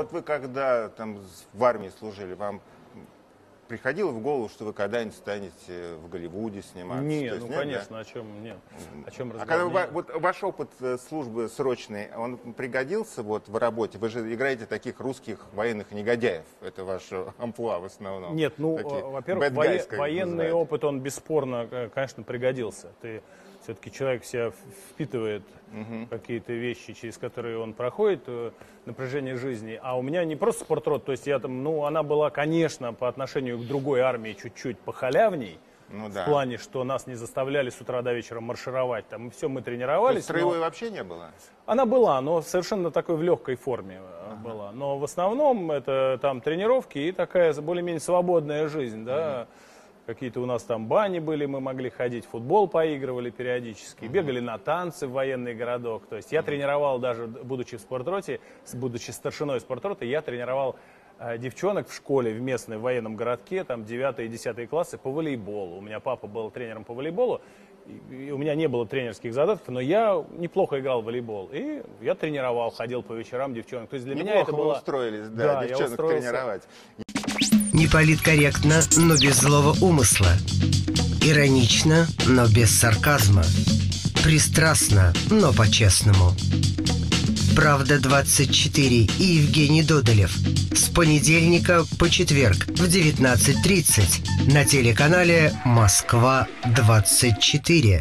вот вы когда там в армии служили, вам приходило в голову, что вы когда-нибудь станете в Голливуде сниматься? Нет, ну нет, конечно, да? о чем разговор? А когда вот ваш опыт службы срочной, он пригодился вот в работе? Вы же играете таких русских военных негодяев, это ваше амплуа в основном. Нет, ну, во-первых, военный опыт, он бесспорно, конечно, пригодился. Ты все-таки человек себя впитывает какие-то вещи, через которые он проходит напряжение жизни. А у меня не просто спортрот, то есть я там, ну, она была, конечно, по отношению к другой армии чуть-чуть похалявней. Ну, в плане, что нас не заставляли с утра до вечера маршировать, там, и все, мы тренировались. Строевой вообще не было? Она была, но совершенно такой в легкой форме была. Но в основном это там тренировки и такая более-менее свободная жизнь, да. Какие-то у нас там бани были, мы могли ходить, футбол поигрывали периодически, бегали на танцы в военный городок. То есть я тренировал даже, будучи в спортроте, будучи старшиной спортрота, я тренировал девчонок в школе, в местной в военном городке, там 9 и 10 классы по волейболу. У меня папа был тренером по волейболу, и у меня не было тренерских задатков, но я неплохо играл в волейбол. И я тренировал, ходил по вечерам девчонок. То есть для меня это было... устроились, да, девчонок тренировать. Неполиткорректно, но без злого умысла. Иронично, но без сарказма. Пристрастно, но по-честному. Правда 24 и Евгений Додолев. С понедельника по четверг в 19:30 на телеканале Москва 24.